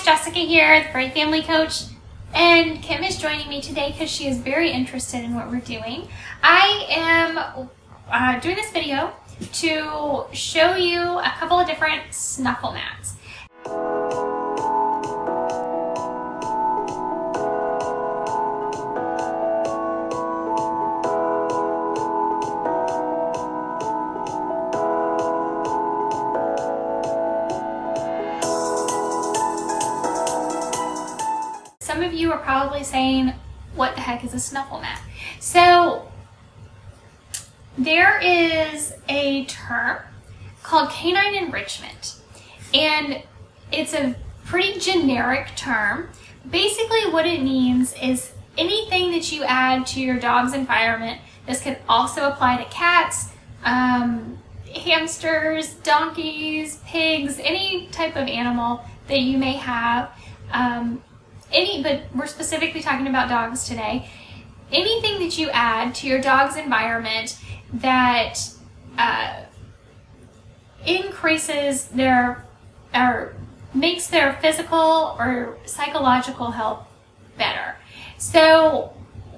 guys, Jessica here, the Furry Family Coach, and Kim is joining me today because she is very interested in what we're doing. I am doing this video to show you a couple of different snuffle mats. Some of you are probably saying, what the heck is a snuffle mat? So there is a term called canine enrichment, and it's a pretty generic term. Basically what it means is anything that you add to your dog's environment. This can also apply to cats, hamsters, donkeys, pigs, any type of animal that you may have. But we're specifically talking about dogs today. Anything that you add to your dog's environment that increases their, or makes their physical or psychological health better. So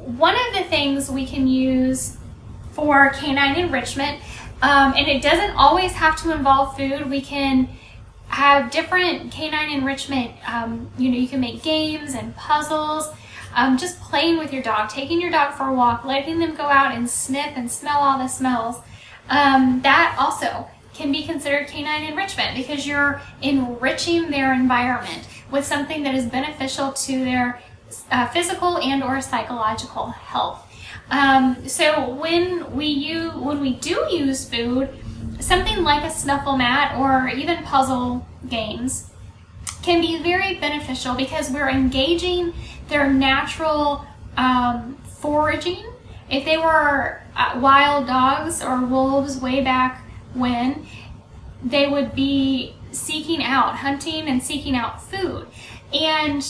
one of the things we can use for canine enrichment, and it doesn't always have to involve food, we can have different canine enrichment, you can make games and puzzles, just playing with your dog, taking your dog for a walk, letting them go out and sniff and smell all the smells. That also can be considered canine enrichment because you're enriching their environment with something that is beneficial to their physical and or psychological health. So when we do use food, something like a snuffle mat or even puzzle games can be very beneficial because we're engaging their natural foraging. If they were wild dogs or wolves way back when, they would be seeking out, hunting and seeking out food. And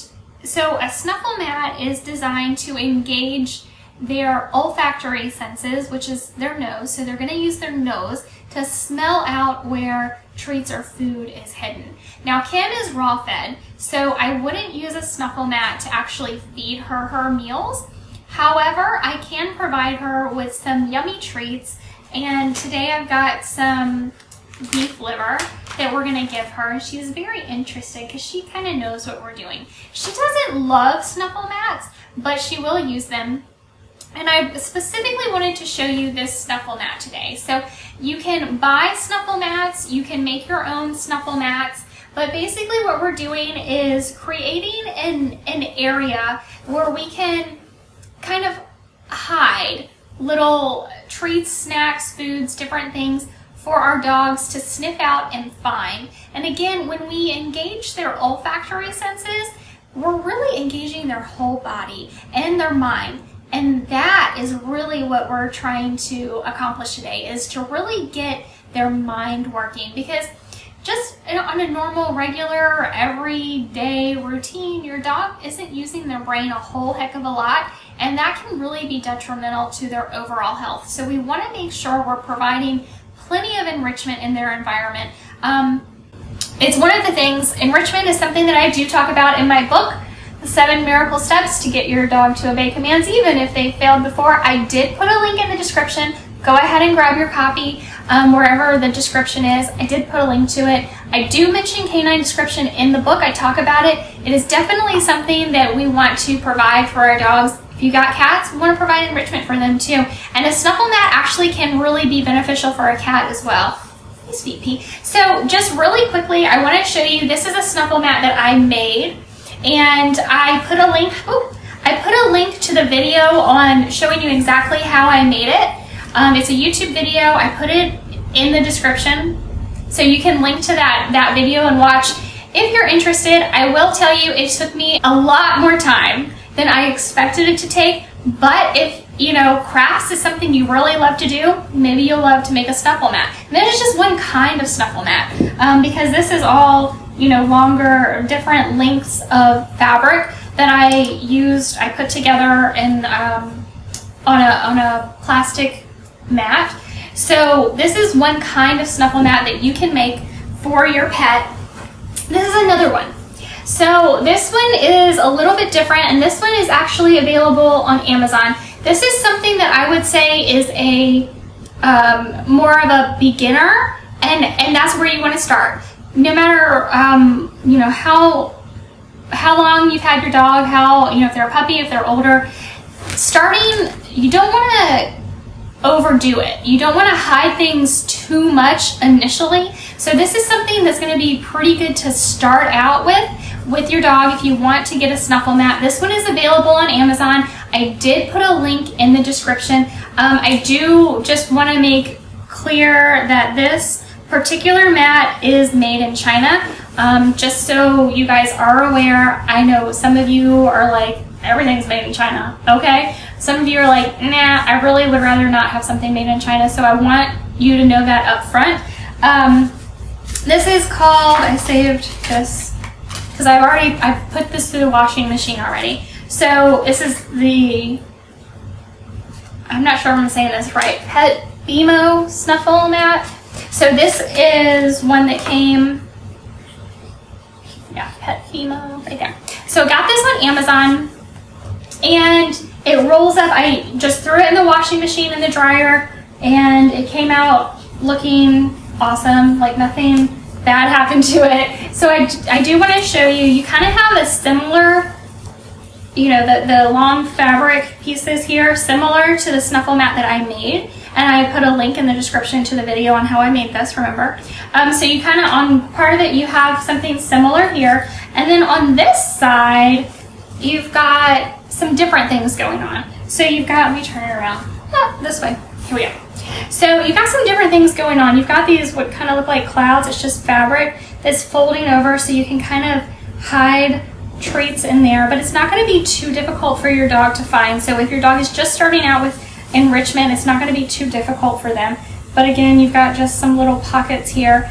so a snuffle mat is designed to engage their olfactory senses, which is their nose. So they're going to use their nose to smell out where treats or food is hidden. Now Kim is raw fed, so I wouldn't use a snuffle mat to actually feed her her meals. However, I can provide her with some yummy treats, and today I've got some beef liver that we're gonna give her. She's very interested because she kind of knows what we're doing. She doesn't love snuffle mats, but she will use them. And I specifically wanted to show you this snuffle mat today. So you can buy snuffle mats, you can make your own snuffle mats, but basically what we're doing is creating an area where we can kind of hide little treats, snacks, foods, different things for our dogs to sniff out and find. And again, when we engage their olfactory senses, we're really engaging their whole body and their mind. And that is really what we're trying to accomplish today, is to really get their mind working, because just on a normal, regular, everyday routine, your dog isn't using their brain a whole heck of a lot, and that can really be detrimental to their overall health. So we want to make sure we're providing plenty of enrichment in their environment. It's one of the things, enrichment is something that I do talk about in my book, 7 Miracle Steps to Get Your Dog to Obey Commands, even if they failed before. I did put a link in the description. Go ahead and grab your copy wherever the description is. I did put a link to it. I do mention canine description in the book. I talk about it. It is definitely something that we want to provide for our dogs. If you got cats, we want to provide enrichment for them too. And a snuffle mat actually can really be beneficial for a cat as well. Please feet pee. So just really quickly, I want to show you, this is a snuffle mat that I made. And I put a link, to the video on showing you exactly how I made it. It's a YouTube video. I put it in the description, so you can link to that video and watch. If you're interested, I will tell you it took me a lot more time than I expected it to take, but if you know, crafts is something you really love to do, maybe you'll love to make a snuffle mat. And this is just one kind of snuffle mat, because this is all, you know, longer, different lengths of fabric that I used, I put together in, on a plastic mat. So this is one kind of snuffle mat that you can make for your pet. This is another one. So this one is a little bit different, and this one is actually available on Amazon. This is something that I would say is a more of a beginner, and that's where you want to start. No matter you know, how long you've had your dog, how, you know, if they're a puppy, if they're older, starting, you don't want to overdo it. You don't want to hide things too much initially. So this is something that's going to be pretty good to start out with your dog if you want to get a snuffle mat. This one is available on Amazon. I did put a link in the description. I do just want to make clear that this particular mat is made in China. Just so you guys are aware, I know some of you are like, everything's made in China, okay? Some of you are like, nah, I really would rather not have something made in China, so I want you to know that up front. This is called, I saved this, because I've put this through the washing machine already. So this is the, I'm not sure if I'm saying this right, PetBemo Snuffle Mat. So this is one that came, yeah, PetBemo, right there. So I got this on Amazon, and it rolls up. I just threw it in the washing machine in the dryer, and it came out looking awesome, like nothing bad happened to it. So I do want to show you, you kind of have a similar, you know, the long fabric pieces here, similar to the snuffle mat that I made. And I put a link in the description to the video on how I made this, remember? So you kind of, on part of it, you have something similar here. And then on this side, you've got some different things going on. So you've got, let me turn it around, this way, here we go. So you've got some different things going on. You've got these, what kind of look like clouds, it's just fabric that's folding over, so you can kind of hide treats in there, but it's not going to be too difficult for your dog to find. So if your dog is just starting out with enrichment, it's not going to be too difficult for them. But again, you've got just some little pockets here.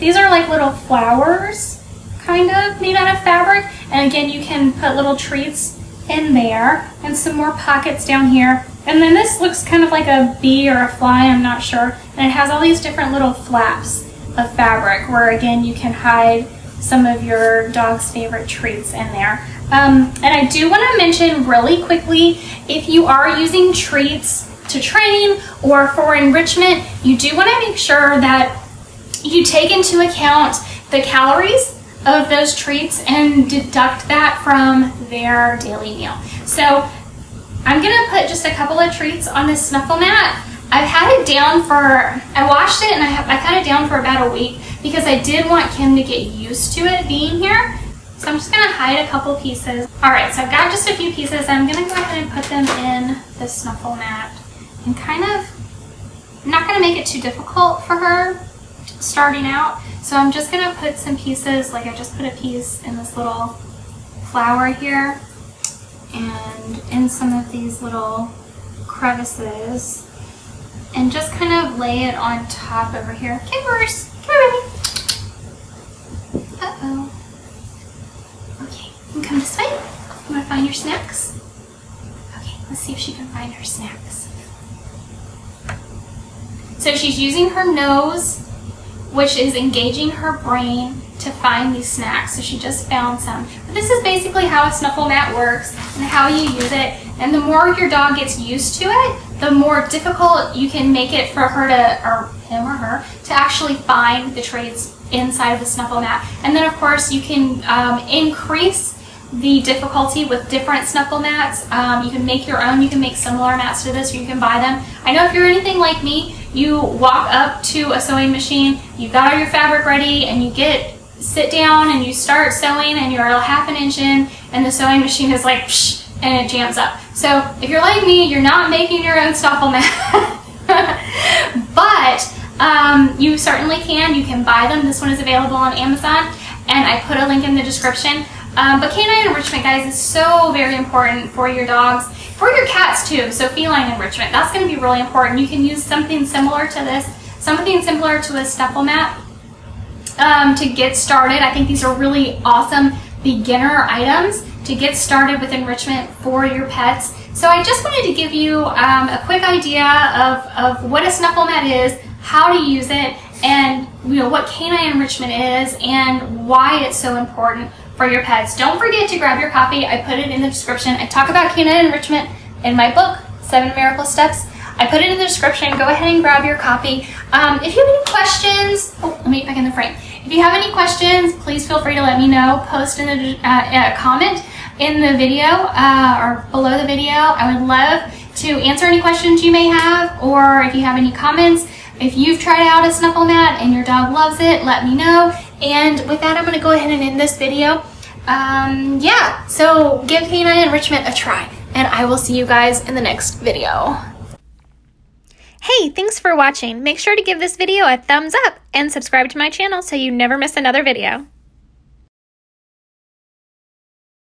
These are like little flowers, kind of made out of fabric. And again, you can put little treats in there, and some more pockets down here. And then this looks kind of like a bee or a fly, I'm not sure. And it has all these different little flaps of fabric where, again, you can hide some of your dog's favorite treats in there. And I do want to mention really quickly, if you are using treats to train or for enrichment, you do want to make sure that you take into account the calories of those treats and deduct that from their daily meal. So I'm going to put just a couple of treats on this snuffle mat. I've had it down for, I washed it and I've had it down for about a week because I did want Kim to get used to it being here. So I'm just going to hide a couple pieces. All right, so I've got just a few pieces. I'm going to go ahead and put them in the snuffle mat and kind of, I'm not going to make it too difficult for her starting out. So I'm just going to put some pieces, like I just put a piece in this little flower here and in some of these little crevices, and just kind of lay it on top over here. Kippers, come here, baby. Uh-oh. Okay, you can come this way. You want to find your snacks? Okay, let's see if she can find her snacks. So she's using her nose, which is engaging her brain to find these snacks. So she just found some. But this is basically how a snuffle mat works and how you use it. And the more your dog gets used to it, the more difficult you can make it for her to, or him or her, to actually find the treats inside of the snuffle mat. And then of course you can increase the difficulty with different snuffle mats. You can make your own, you can make similar mats to this, or you can buy them. I know if you're anything like me, you walk up to a sewing machine, you've got all your fabric ready, and you sit down and you start sewing, and you're half an inch in, and the sewing machine is like, psh, and it jams up. So if you're like me, you're not making your own snuffle mat. But you certainly can. You can buy them. This one is available on Amazon, and I put a link in the description. But canine enrichment, guys, is so very important for your dogs, for your cats too. So feline enrichment, that's going to be really important. You can use something similar to this, something similar to a snuffle mat to get started. I think these are really awesome beginner items to get started with enrichment for your pets. So I just wanted to give you a quick idea of what a snuffle mat is, how to use it, and, you know, what canine enrichment is and why it's so important for your pets. Don't forget to grab your copy. I put it in the description. I talk about canine enrichment in my book, 7 Miracle Steps. I put it in the description. Go ahead and grab your copy. If you have any questions, let me get back in the frame. If you have any questions, please feel free to let me know. Post in a comment in the video or below the video. I would love to answer any questions you may have, or if you have any comments. If you've tried out a snuffle mat and your dog loves it, let me know. And with that, I'm gonna go ahead and end this video. Yeah, so give canine enrichment a try, and I will see you guys in the next video. Hey, thanks for watching. Make sure to give this video a thumbs up and subscribe to my channel so you never miss another video.